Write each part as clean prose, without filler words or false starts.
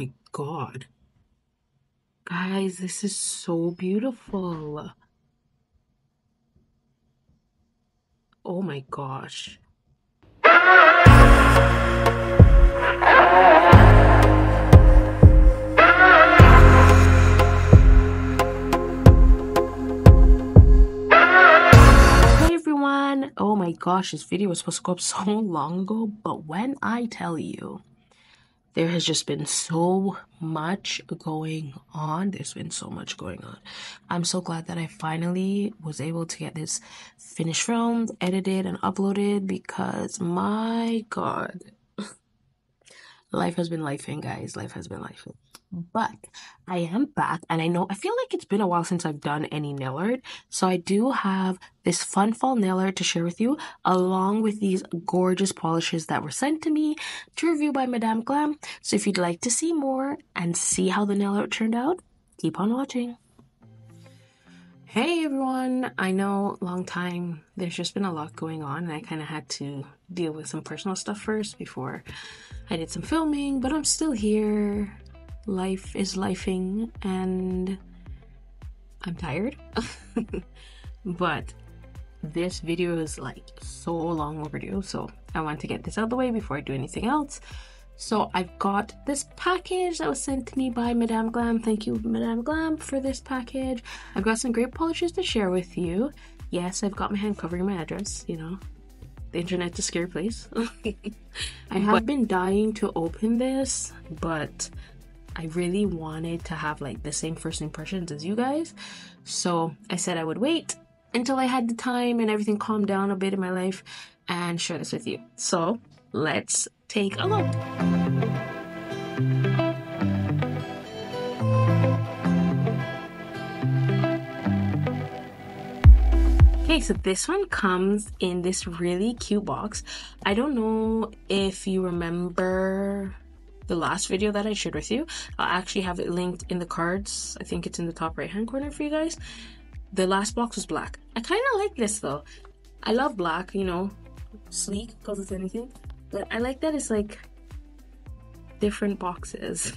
my god. Guys, this is so beautiful. Oh my gosh. Oh my gosh, this video was supposed to go up so long ago, but when I tell you, there has just been so much going on. There's been so much going on. I'm so glad that I finally was able to get this finished, filmed, edited, and uploaded, because my god, life has been lifing, guys. Life has been lifing. But I am back, and I know I feel like it's been a while since I've done any nail art, so I do have this fun fall nail art to share with you, along with these gorgeous polishes that were sent to me to review by Madam Glam. So if you'd like to see more and see how the nail art turned out, keep on watching. Hey everyone, I know, long time. There's just been a lot going on, and I kind of had to deal with some personal stuff first before I did some filming, but I'm still here. Life is lifing, and I'm tired. But this video is like so long overdue, so I want to get this out of the way before I do anything else. So I've got this package that was sent to me by Madam Glam. Thank you, Madam Glam, for this package. I've got some great polishes to share with you. Yes, I've got my hand covering my address, you know. The internet's a scary place. I have been dying to open this, but I really wanted to have like the same first impressions as you guys, so I said I would wait until I had the time and everything calmed down a bit in my life and share this with you. So let's take a look. Okay, so this one comes in this really cute box. I don't know if you remember the last video that I shared with you. I'll actually have it linked in the cards. I think it's in the top right hand corner for you guys. The last box was black. I kind of like this though. I love black, you know, sleek, because it's anything, but I like that it's like different boxes.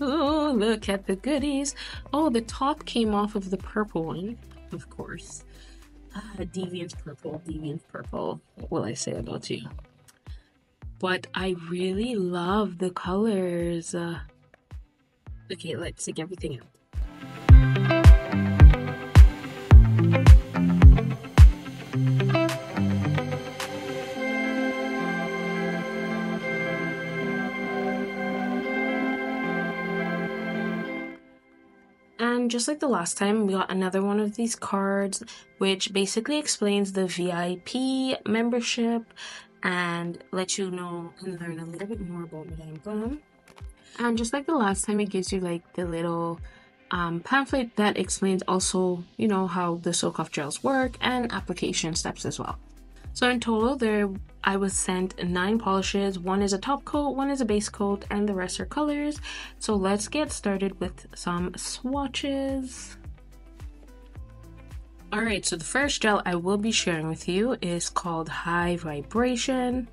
Oh, look at the goodies. Oh, the top came off of the purple one, of course. Deviant purple, what will I say about you? But I really love the colors. Okay, let's take everything out. Just like the last time, we got another one of these cards which basically explains the VIP membership and lets you know and learn a little bit more about Madam Glam. And just like the last time, it gives you like the little pamphlet that explains also, you know, how the soak off gels work and application steps as well. So in total, there I was sent 9 polishes. One is a top coat, one is a base coat, and the rest are colors. So let's get started with some swatches. Alright, so the first gel I will be sharing with you is called High Vibration.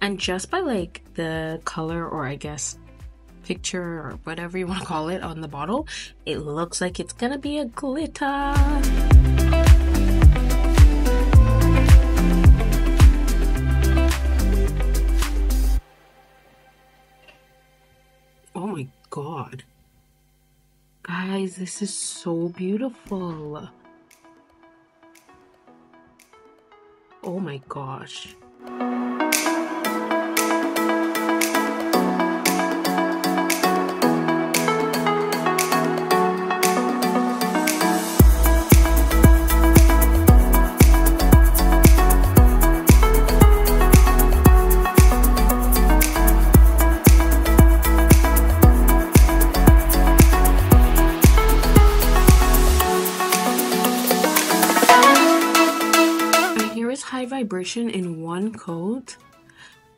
And just by like the color, or I guess picture, or whatever you want to call it on the bottle, it looks like it's gonna be a glitter. God, guys, this is so beautiful. Oh my gosh. High Vibration in one coat.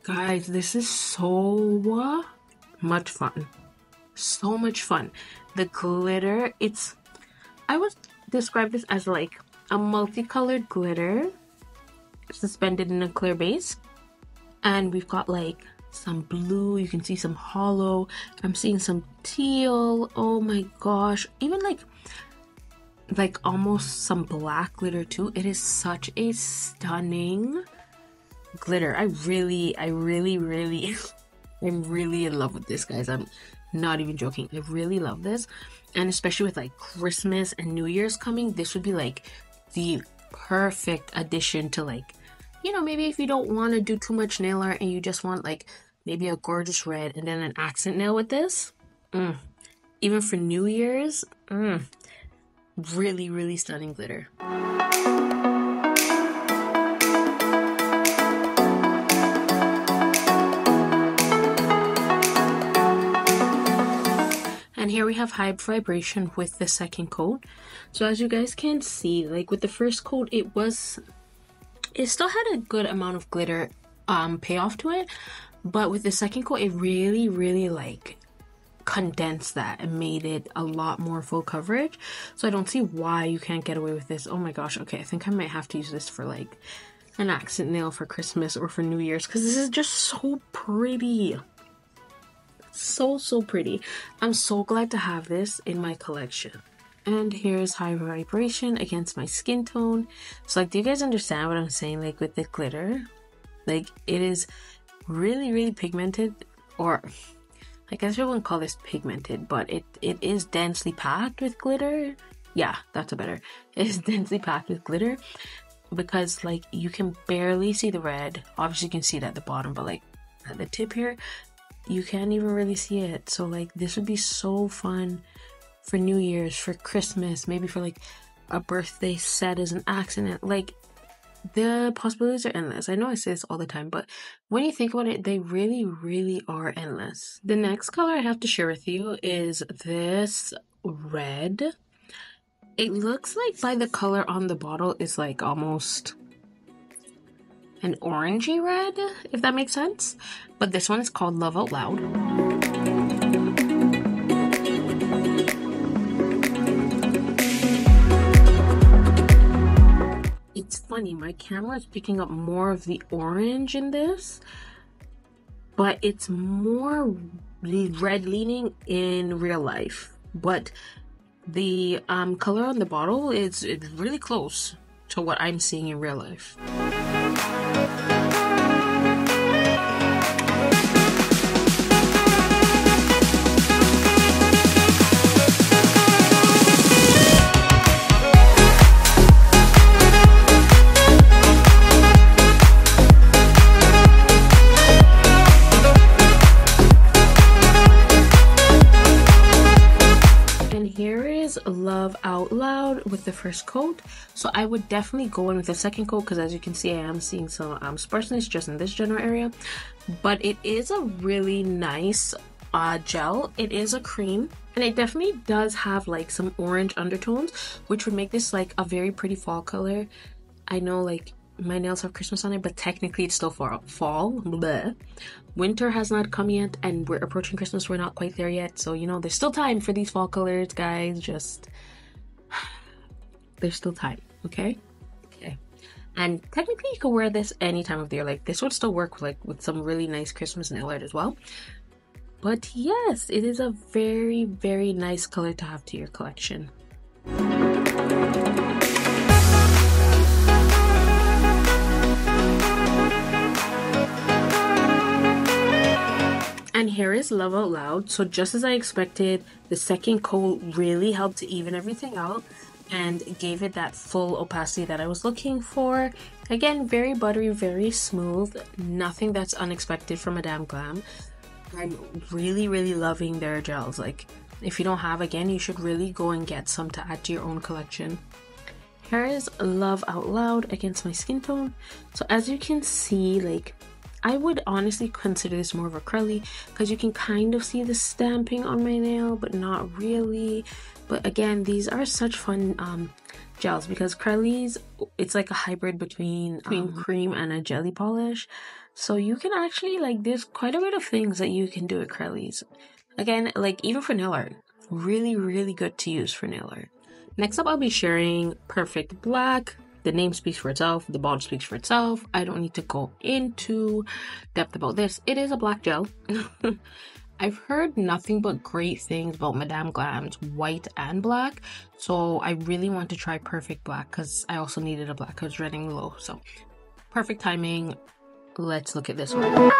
Guys, this is so much fun. So much fun. The glitter, it's, I would describe this as like a multicolored glitter suspended in a clear base. and we've got like some blue, you can see some hollow, I'm seeing some teal, oh my gosh, even like almost some black glitter too. It is such a stunning glitter. I'm really in love with this, guys. I'm not even joking, I really love this. And especially with like Christmas and New Year's coming, this would be like the perfect addition to, like, you know, maybe if you don't want to do too much nail art and you just want like maybe a gorgeous red and then an accent nail with this. Even for New Year's, really, really stunning glitter. And here we have High Vibration with the second coat. So as you guys can see, like with the first coat, it still had a good amount of glitter payoff to it, but with the second coat, it really, really like condensed that and made it a lot more full coverage. So I don't see why you can't get away with this. Oh my gosh, okay, I think I might have to use this for like an accent nail for Christmas or for New Year's, because this is just so pretty. So pretty. I'm so glad to have this in my collection. And here's High Vibration against my skin tone. So like, do you guys understand what I'm saying? Like with the glitter, like it is really, really pigmented, or I guess we wouldn't call this pigmented, but it is densely packed with glitter. Yeah, that's a better. It is densely packed with glitter because like you can barely see the red. Obviously you can see it at the bottom, but like at the tip here, you can't even really see it. So like this would be so fun for New Year's, for Christmas, maybe for like a birthday set as an accent. Like the possibilities are endless. I know I say this all the time, but when you think about it, they really, really are endless. The next color I have to share with you is this red. It looks like by the color on the bottle is like almost an orangey red, if that makes sense. But this one is called Love Out Loud. It's funny, my camera is picking up more of the orange in this, but it's more red leaning in real life. But the color on the bottle is really close to what I'm seeing in real life. Love Out Loud with the first coat. So I would definitely go in with the second coat because as you can see, I am seeing some sparseness just in this general area, but it is a really nice gel. It is a cream and it definitely does have like some orange undertones, which would make this like a very pretty fall color. I know like my nails have Christmas on it, but technically it's still fall. Bleh. Winter has not come yet and we're approaching Christmas. We're not quite there yet. So, you know, there's still time for these fall colors, guys. Just, there's still time. Okay. Okay. And technically you can wear this any time of the year. Like this would still work like with some really nice Christmas nail art as well. But yes, it is a very, very nice color to have to your collection. And here is Love Out Loud. So just as I expected, the second coat really helped to even everything out and gave it that full opacity that I was looking for. Again, very buttery, very smooth, nothing that's unexpected from Madam Glam. I'm really, really loving their gels. Like if you don't have, again, you should really go and get some to add to your own collection. Here is Love Out Loud against my skin tone. So as you can see, like I would honestly consider this more of a curly because you can kind of see the stamping on my nail, but not really. But again, these are such fun gels because curlies, it's like a hybrid between cream and a jelly polish. So you can actually like, there's quite a bit of things that you can do with curlies. Again, like even for nail art, really, really good to use for nail art. Next up, I'll be sharing Perfect Black The name speaks for itself. The bottle speaks for itself. I don't need to go into depth about this. It is a black gel. I've heard nothing but great things about Madam Glam's white and black, so I really want to try Perfect Black because I also needed a black. I was running low, so perfect timing. Let's look at this one.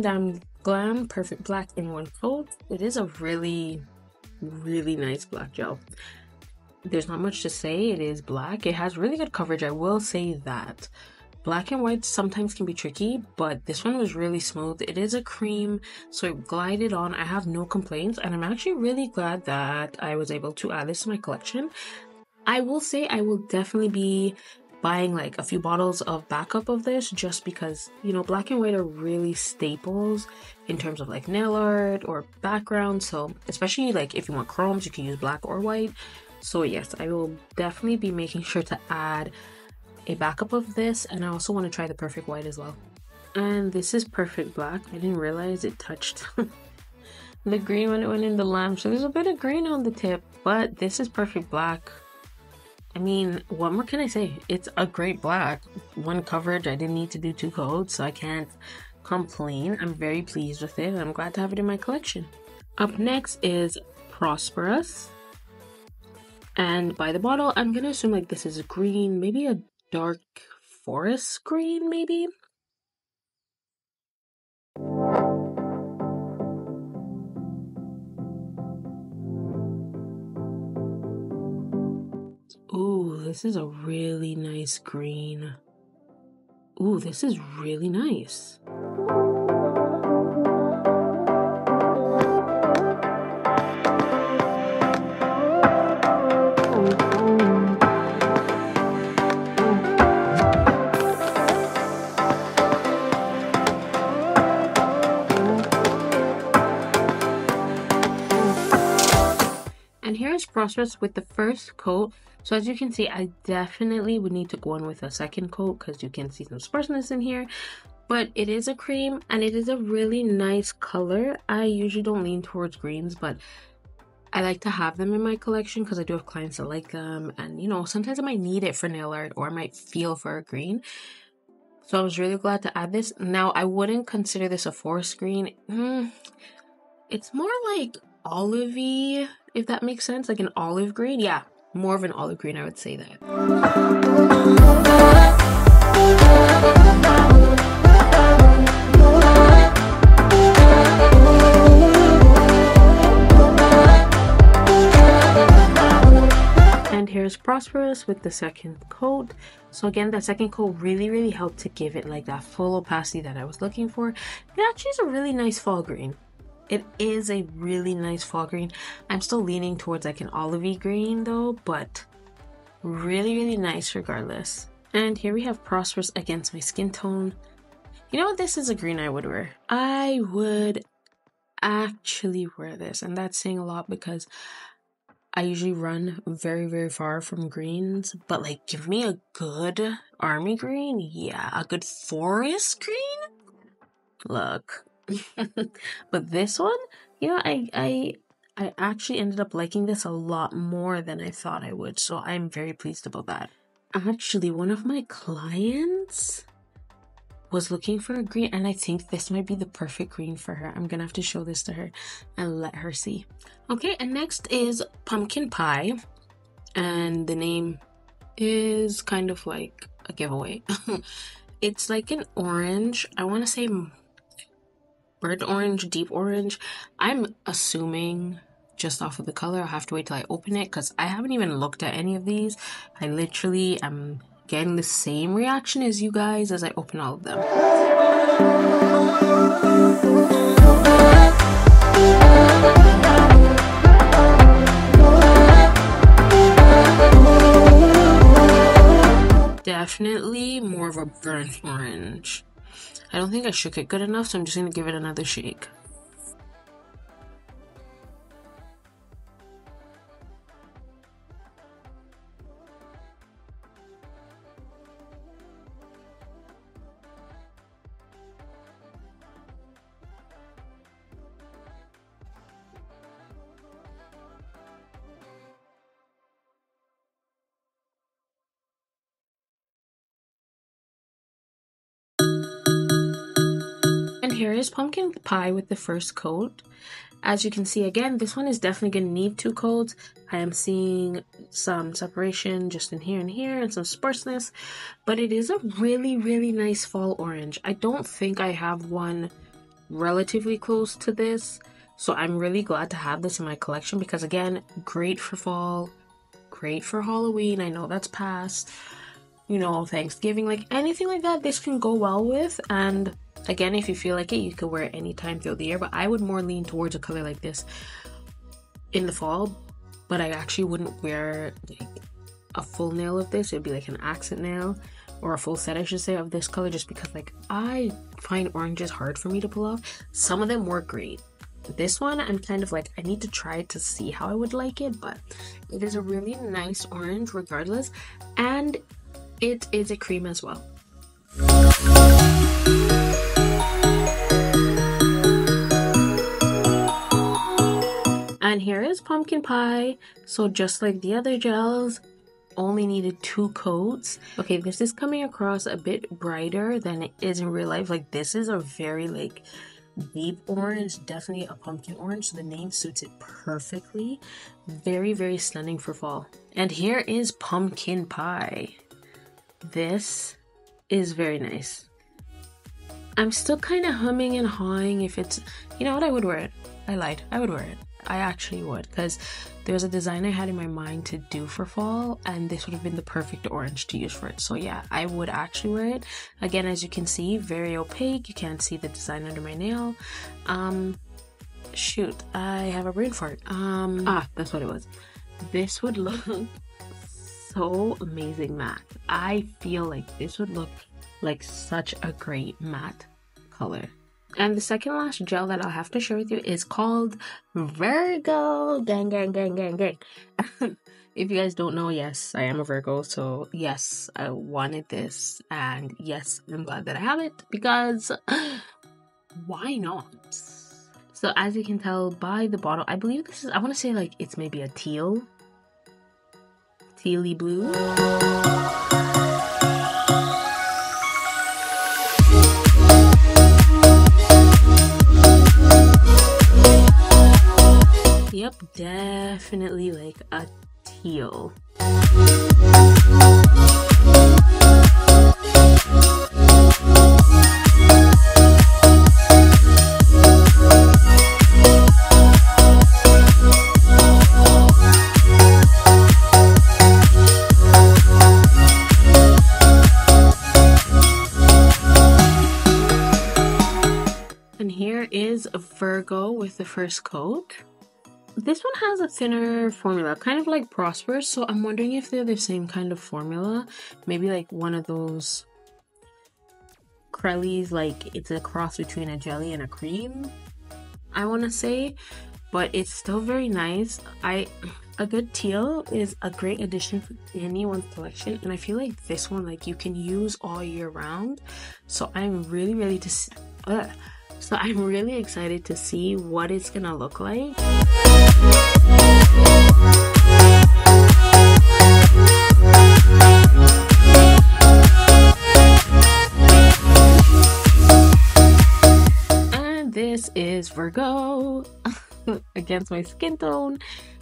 Madam Glam Perfect Black in one coat. It is a really nice black gel. There's not much to say. It is black. It has really good coverage, I will say that. Black and white sometimes can be tricky, but this one was really smooth. It is a cream, so it glided on. I have no complaints, and I'm actually really glad that I was able to add this to my collection. I will say I will definitely be buying like a few bottles of backup of this, just because, you know, black and white are really staples in terms of like nail art or background. So especially like if you want chromes, you can use black or white. So yes, I will definitely be making sure to add a backup of this, and I also want to try the Perfect White as well. And this is Perfect Black. I didn't realize it touched the green when it went in the lamp, so there's a bit of green on the tip, but this is Perfect Black. I mean, what more can I say? It's a great black. One coverage, I didn't need to do two coats, so I can't complain. I'm very pleased with it, and I'm glad to have it in my collection. Up next is Prosperous. And by the bottle, I'm going to assume like this is green, maybe a dark forest green, maybe? Ooh, this is a really nice green. Ooh, this is really nice. And here is Prosperous with the first coat. So as you can see, I definitely would need to go on with a second coat because you can see some sparseness in here. But it is a cream, and it is a really nice color. I usually don't lean towards greens, but I like to have them in my collection because I do have clients that like them. And, you know, sometimes I might need it for nail art, or I might feel for a green. So I was really glad to add this. Now, I wouldn't consider this a forest green. It's more like olivey, if that makes sense. Like an olive green. Yeah. More of an olive green, I would say that. And here's Prosperous with the second coat. So again, that second coat really helped to give it like that full opacity that I was looking for. It actually is a really nice fall green. It is a really nice fall green. I'm still leaning towards like an olivey green though, but really nice regardless. And here we have Prosperous against my skin tone. You know what? This is a green I would wear. I would actually wear this, and that's saying a lot because I usually run very far from greens, but like give me a good army green. Yeah, a good forest green. Look. But this one, you know, I actually ended up liking this a lot more than I thought I would, so I'm very pleased about that. Actually, one of my clients was looking for a green, and I think this might be the perfect green for her. I'm gonna have to show this to her and let her see. Okay, and next is Pumpkin Pie, and the name is kind of like a giveaway. It's like an orange, I want to say burnt orange, deep orange. I'm assuming just off of the color. I'll have to wait till I open it because I haven't even looked at any of these. I literally am getting the same reaction as you guys as I open all of them. Definitely more of a burnt orange. I don't think I shook it good enough, so I'm just going to give it another shake. Here is Pumpkin Pie with the first coat. As you can see, again, this one is definitely going to need two coats. I am seeing some separation just in here and here and some sparseness, but it is a really, really nice fall orange. I don't think I have one relatively close to this, so I'm really glad to have this in my collection because, again, great for fall, great for Halloween. I know that's past, you know, Thanksgiving, like anything like that, this can go well with. And again, if you feel like it, you could wear it anytime throughout the year, but I would more lean towards a color like this in the fall, but I actually wouldn't wear like a full nail of this. It'd be like an accent nail or a full set, I should say, of this color, just because like I find oranges hard for me to pull off. Some of them work great. This one, I'm kind of like, I need to try to see how I would like it, but it is a really nice orange regardless, and it is a cream as well. And here is Pumpkin Pie. So just like the other gels, only needed two coats. Okay, this is coming across a bit brighter than it is in real life. Like this is a very like deep orange, definitely a pumpkin orange. So the name suits it perfectly. Very, very stunning for fall. And here is Pumpkin Pie. This is very nice. I'm still kind of humming and hawing if it's, you know what, I would wear it. I lied, I would wear it. I actually would, because there's a design I had in my mind to do for fall, and this would have been the perfect orange to use for it. So yeah, I would actually wear it. Again, as you can see, very opaque. You can't see the design under my nail. Shoot, I have a brain fart. That's what it was. This would look so amazing matte. I feel like this would look like such a great matte color. And the second lash gel that I'll have to share with you is called Virgo. Gang, gang, gang, gang, gang. If you guys don't know, yes, I am a Virgo. So yes, I wanted this. And yes, I'm glad that I have it because why not? So as you can tell by the bottle, I believe this is, I want to say like it's maybe a teal. Tealy blue. Yep, definitely like a teal. And here is Virgo with the first coat. This one has a thinner formula, kind of like Prosperous, so I'm wondering if they're the same kind of formula. Maybe like one of those Crellies, like it's a cross between a jelly and a cream, I want to say, but it's still very nice. A good teal is a great addition for anyone's collection, and I feel like this one, like you can use all year round. So I'm really, really So I'm really excited to see what it's gonna look like. And this is Virgo against my skin tone.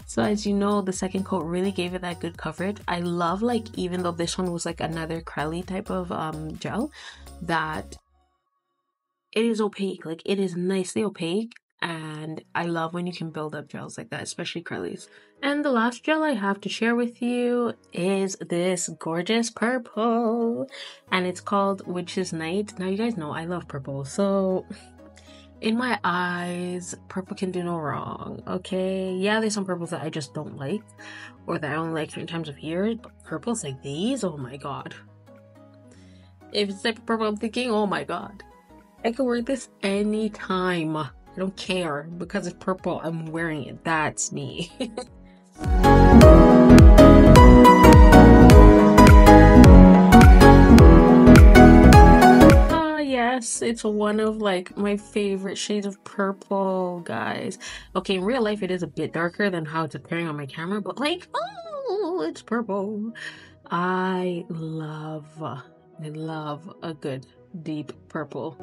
So as you know, the second coat really gave it that good coverage. I love, like, even though this one was like another Crelly type of gel, that it is opaque. Like, it is nicely opaque and I love when you can build up gels like that, especially curlies. And the last gel I have to share with you is this gorgeous purple, and it's called Witch's Night. Now you guys know I love purple, so in my eyes, purple can do no wrong, okay? Yeah, there's some purples that I just don't like, or that I only like certain times of year, but purples like these, oh my god. If it's like purple, I'm thinking, oh my god, I could wear this anytime. I don't care, because it's purple, I'm wearing it. That's me. It's one of like my favorite shades of purple, guys. Okay, in real life it is a bit darker than how it's appearing on my camera, but like, oh, it's purple. I love a good deep purple.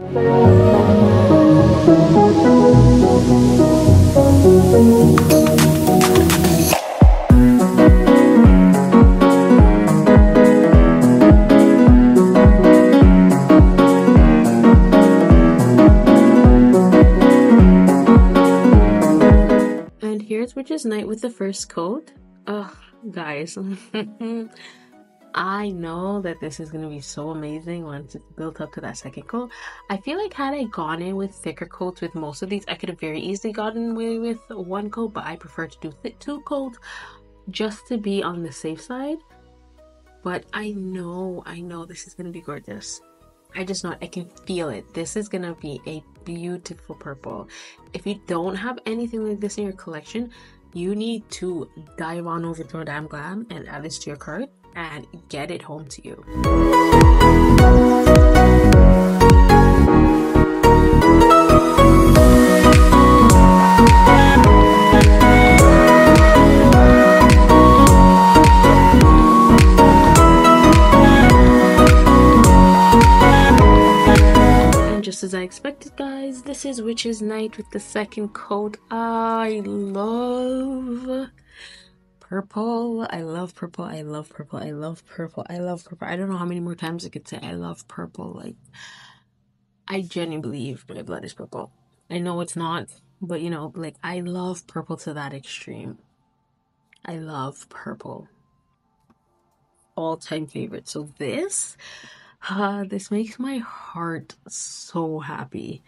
Witch's Night with the first coat. Oh guys, I know that this is gonna be so amazing once it's built up to that second coat. I feel like had I gone in with thicker coats with most of these, I could have very easily gotten away with one coat, but I prefer to do two coats just to be on the safe side. But I know this is gonna be gorgeous. I can feel it. This is gonna be a beautiful purple. If you don't have anything like this in your collection, you need to dive on over to Madam Glam and add this to your cart and get it home to you. As I expected, guys, this is Witch's Night with the second coat. I love purple. I love purple. I love purple. I love purple. I love purple. I don't know how many more times I could say I love purple. Like, I genuinely believe my blood is purple. I know it's not, but you know, like, I love purple to that extreme. I love purple. All-time favorite. So this makes my heart so happy.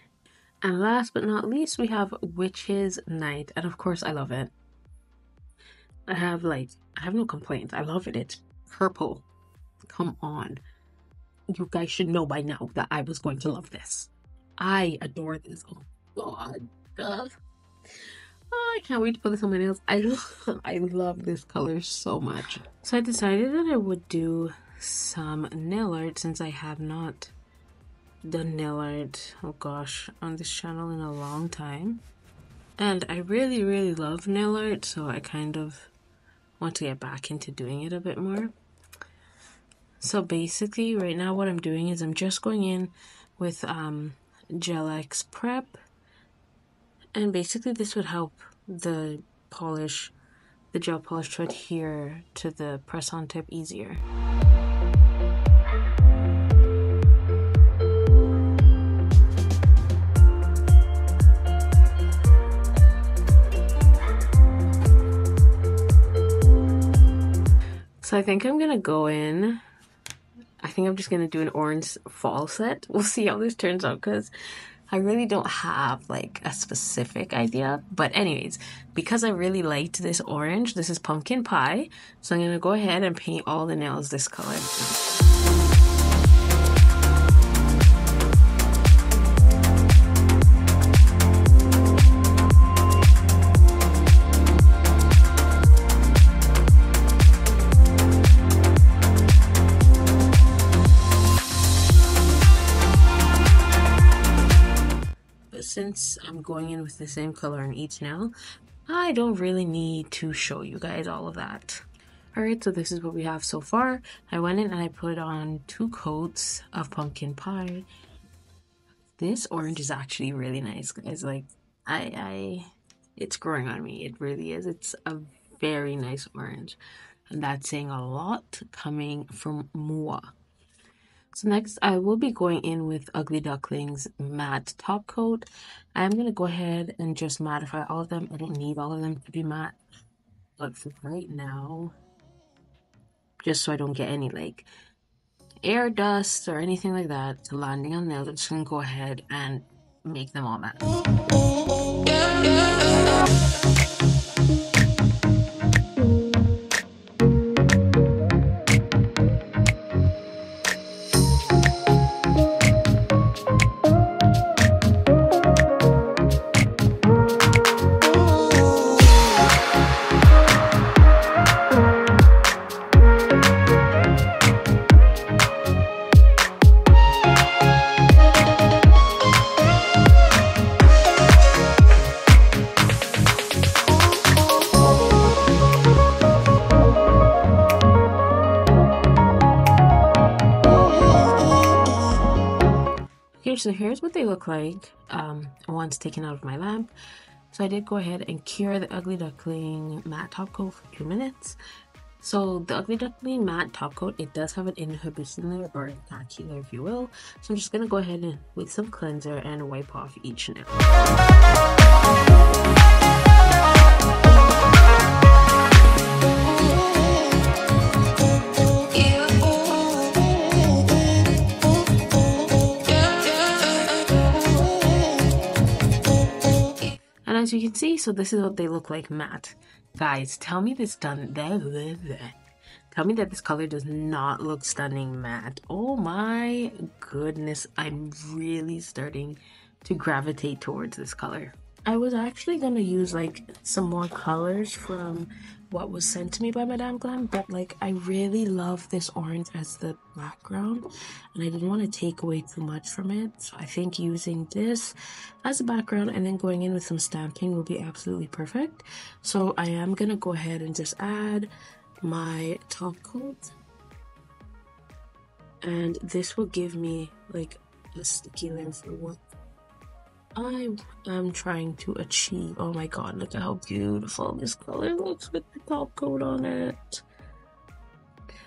And last but not least, we have Witch's Night, and of course I love it. I have no complaints. I love it. It's purple. Come on, you guys should know by now that I was going to love this. I adore this. Oh god, I can't wait to put this on my nails. I love this color so much. So I decided that I would do some nail art, since I have not done nail art, oh gosh, on this channel in a long time, and I really love nail art, so I kind of want to get back into doing it a bit more. So basically right now what I'm doing is I'm just going in with Gel-X Prep, and basically this would help the polish, the gel polish, to adhere to the press-on tip easier. So I think I'm gonna go in, I think I'm just gonna do an orange fall set. We'll see how this turns out, because I really don't have like a specific idea. But anyways, because I really liked this orange, this is Pumpkin Pie, so I'm gonna go ahead and paint all the nails this color. Since I'm going in with the same color on each nail, I don't really need to show you guys all of that. Alright, so this is what we have so far. I went in and I put on two coats of Pumpkin Pie. This orange is actually really nice, guys. Like, it's growing on me. It really is. It's a very nice orange. And that's saying a lot coming from moi. So next I will be going in with Ugly Duckling's matte top coat. I'm going to go ahead and just mattify all of them. I don't need all of them to be matte, but for right now, just so I don't get any like air dust or anything like that to landing on nails, I'm just going to go ahead and make them all matte. So here's what they look like once taken out of my lamp. So I did go ahead and cure the Ugly Duckling matte top coat for 2 minutes. So the Ugly Duckling matte top coat, it does have an inhibition layer, or macular if you will. So I'm just going to go ahead and, with some cleanser, and wipe off each nail. As you can see, so this is what they look like matte. Guys, tell me this tell me that this color does not look stunning matte. Oh my goodness, I'm really starting to gravitate towards this color. I was actually gonna use like some more colors from what was sent to me by Madam Glam, but like I really love this orange as the background and I didn't want to take away too much from it, so I think using this as a background and then going in with some stamping will be absolutely perfect. So I am gonna go ahead and just add my top coat, and this will give me like a sticky layer for what I am trying to achieve. Oh my god, look at how beautiful this color looks with the top coat on it.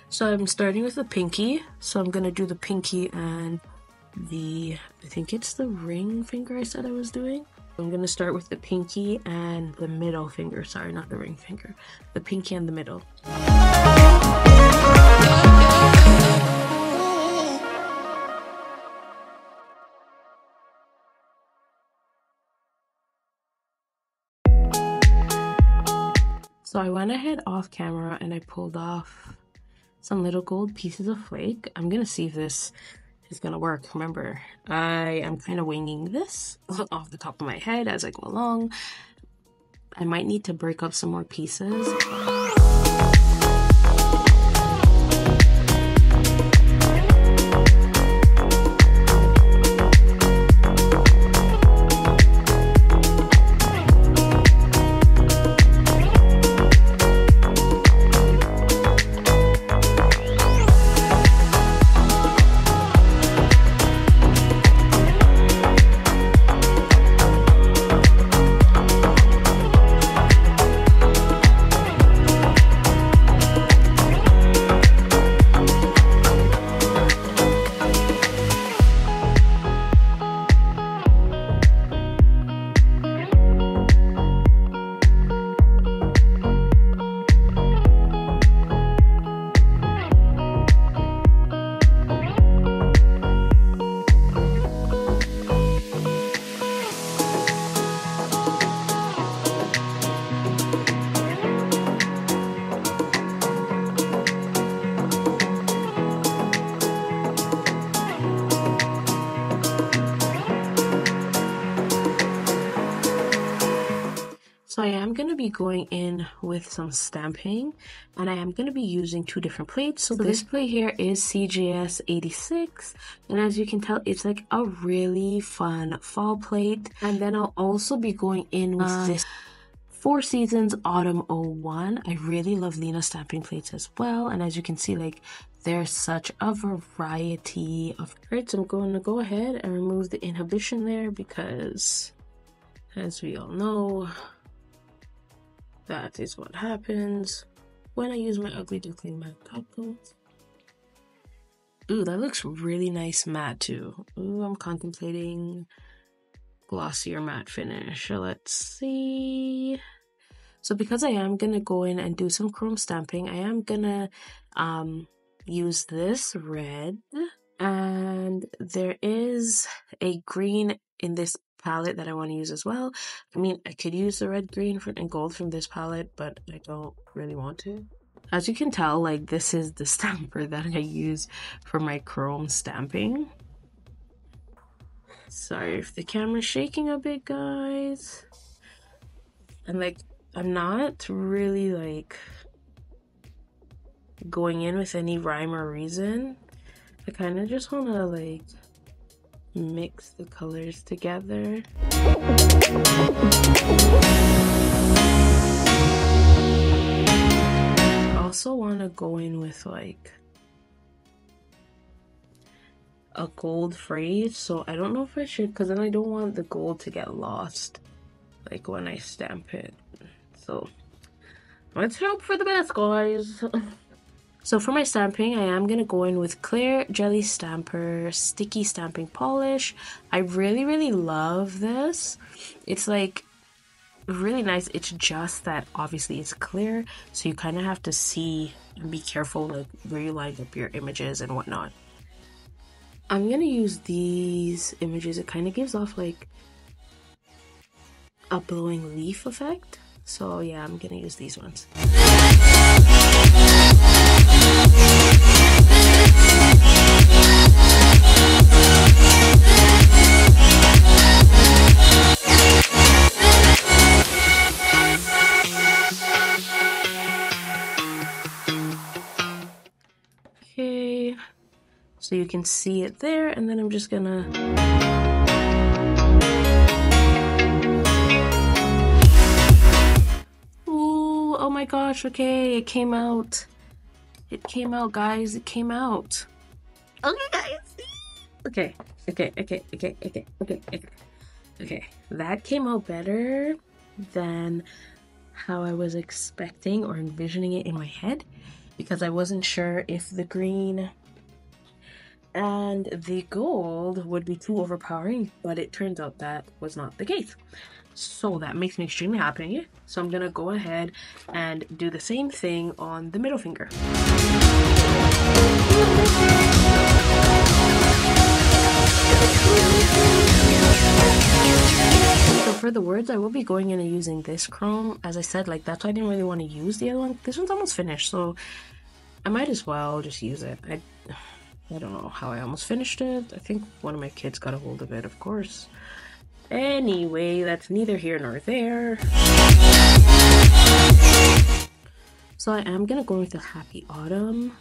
So I'm starting with the pinky, so I'm gonna do the pinky and the, I think it's the ring finger I said I was doing. I'm gonna start with the pinky and the middle finger, sorry, not the ring finger, the pinky and the middle. So I went ahead off camera and I pulled off some little gold pieces of flake. I'm gonna see if this is gonna work. Remember, I am kind of winging this off the top of my head as I go along. I might need to break up some more pieces. So I am going to be going in with some stamping, and I am going to be using two different plates. So this plate here is CJS 86, and as you can tell, it's like a really fun fall plate. And then I'll also be going in with this Four Seasons Autumn 01. I really love Lina stamping plates as well, and as you can see, like there's such a variety of prints. I'm going to go ahead and remove the inhibition layer because, as we all know, that is what happens when I use my Ugly Duckling matte top coat. Ooh, that looks really nice matte too. Ooh, I'm contemplating glossier matte finish. Let's see. So because I am going to go in and do some chrome stamping, I am going to use this red. And there is a green in this palette that I want to use as well. I mean, I could use the red, green, and gold from this palette, but I don't really want to. As you can tell, like, this is the stamper that I use for my chrome stamping. Sorry if the camera's shaking a bit, guys. And like, I'm not really like going in with any rhyme or reason. I kind of just want to like mix the colors together. I also want to go in with like a gold phrase, so I don't know if I should, because then I don't want the gold to get lost like when I stamp it. So let's hope for the best, guys. So for my stamping, I am going to go in with Clear Jelly Stamper Sticky Stamping Polish. I really, really love this. It's like really nice. It's just that obviously it's clear, so you kind of have to see and be careful like where you line up your images and whatnot. I'm going to use these images. It kind of gives off like a blowing leaf effect. So yeah, I'm gonna use these ones. Okay, so you can see it there, and then I'm just gonna gosh, okay, it came out. It came out, guys. It came out. Okay, guys. Okay. That came out better than how I was expecting or envisioning it in my head, because I wasn't sure if the green and the gold would be too overpowering, but it turns out that was not the case. So that makes me extremely happy. So I'm gonna go ahead and do the same thing on the middle finger. So for the words, I will be going in and using this chrome. As I said, like, that's why I didn't really want to use the other one. This one's almost finished, so I might as well just use it. I don't know how I almost finished it. I think one of my kids got a hold of it, of course. Anyway, that's neither here nor there. So I am gonna go with the Happy Autumn.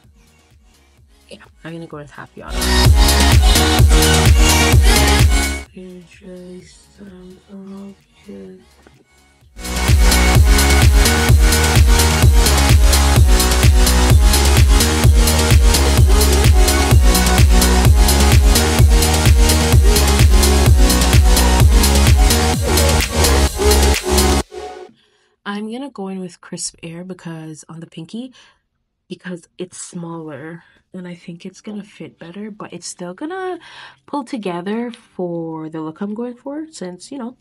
Yeah, I'm gonna go with Happy Autumn. I'm gonna go in with Crisp Air because on the pinky, because it's smaller and I think it's gonna fit better, but it's still gonna pull together for the look I'm going for, since, you know,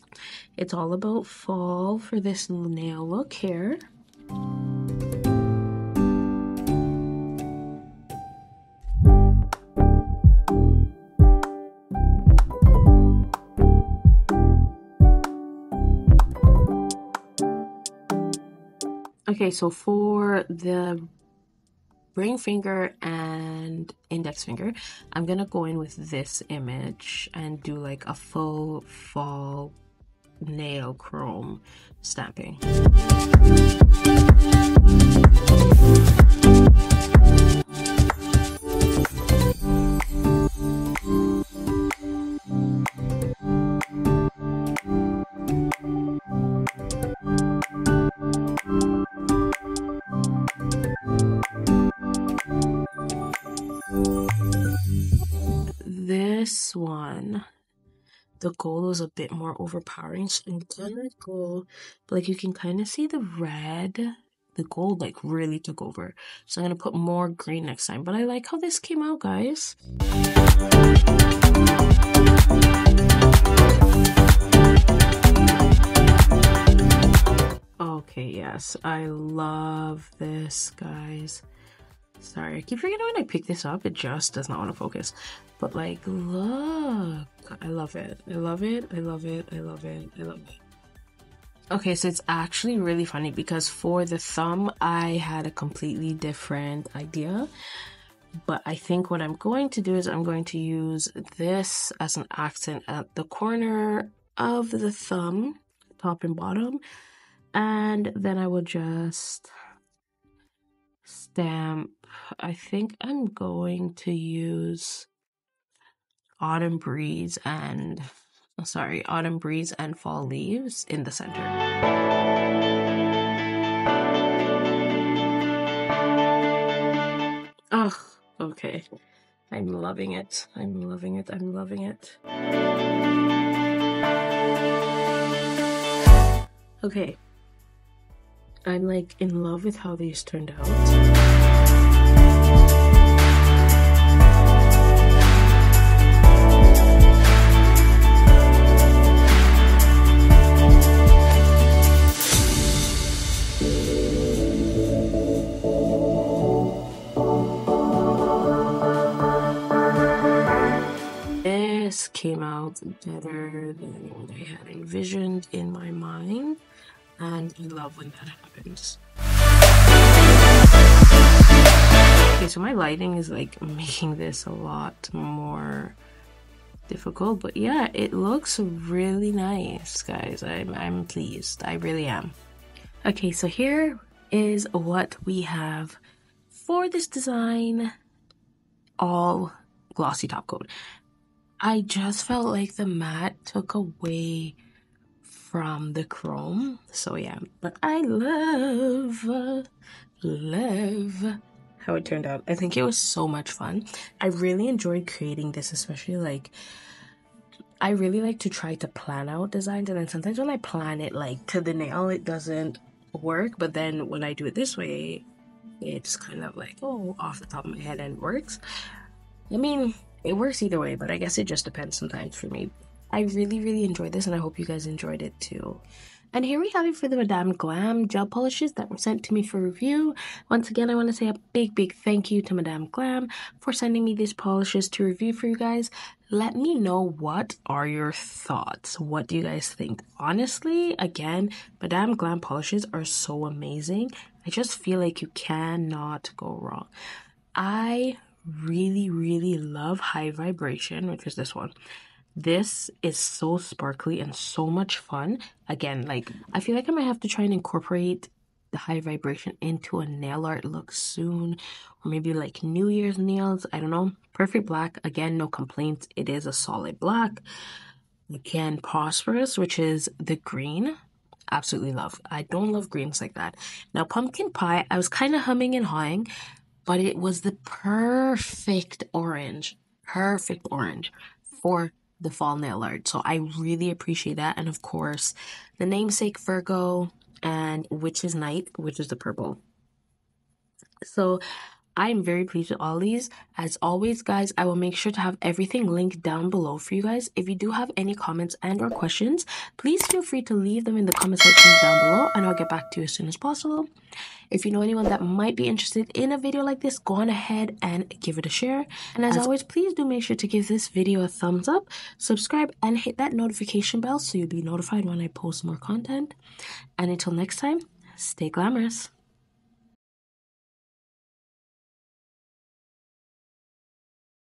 it's all about fall for this nail look here. Okay, so for the ring finger and index finger, I'm gonna go in with this image and do like a full fall nail chrome stamping. This one, the gold was a bit more overpowering, so I'm gonna go, like, you can kind of see the red the gold like really took over. So I'm gonna put more green next time, but I like how this came out, guys. Okay, yes, I love this, guys. Sorry, I keep forgetting when I pick this up, it just does not want to focus. But like, look, I love it. I love it. I love it. I love it. I love it. Okay, so it's actually really funny because for the thumb, I had a completely different idea. But I think what I'm going to do is I'm going to use this as an accent at the corner of the thumb, top and bottom. And then I will just stamp. I think I'm going to use Autumn Breeze and... oh, sorry, Autumn Breeze and Fall Leaves in the center. Oh, okay. I'm loving it. I'm loving it. I'm loving it. Okay. I'm like in love with how these turned out. Came out better than what I had envisioned in my mind, and I love when that happens. Okay, so my lighting is like making this a lot more difficult, but yeah, it looks really nice, guys. I'm pleased. I really am. Okay, so here is what we have for this design, all glossy top coat. I just felt like the matte took away from the chrome. So yeah, but I love how it turned out. I think it was so much fun. I really enjoyed creating this, especially like, I really like to try to plan out designs. And then sometimes when I plan it like to the nail, it doesn't work. But then when I do it this way, it's kind of like, oh, off the top of my head and works. I mean... it works either way, but I guess it just depends sometimes for me. I really, really enjoyed this, and I hope you guys enjoyed it too. And here we have it for the Madam Glam gel polishes that were sent to me for review. Once again, I want to say a big, big thank you to Madam Glam for sending me these polishes to review for you guys. Let me know, what are your thoughts? What do you guys think? Honestly, again, Madam Glam polishes are so amazing. I just feel like you cannot go wrong. I really, really love High Vibration, which is this one. This is so sparkly and so much fun. Again, like, I feel like I might have to try and incorporate the High Vibration into a nail art look soon, or maybe like New Year's nails, I don't know. Perfect Black, again, no complaints, it is a solid black. Again, Prosperous, which is the green, absolutely love. I don't love greens like that. Now, Pumpkin Pie, I was kind of humming and hawing, but it was the perfect orange for the fall nail art. So I really appreciate that. And of course, the namesake Virgo and Witch's Night, which is the purple. So I'm very pleased with all these. As always, guys, I will make sure to have everything linked down below for you guys. If you do have any comments and or questions, please feel free to leave them in the comment section down below, and I'll get back to you as soon as possible. If you know anyone that might be interested in a video like this, go on ahead and give it a share. And as always, please do make sure to give this video a thumbs up, subscribe, and hit that notification bell so you'll be notified when I post more content. And until next time, stay glamorous.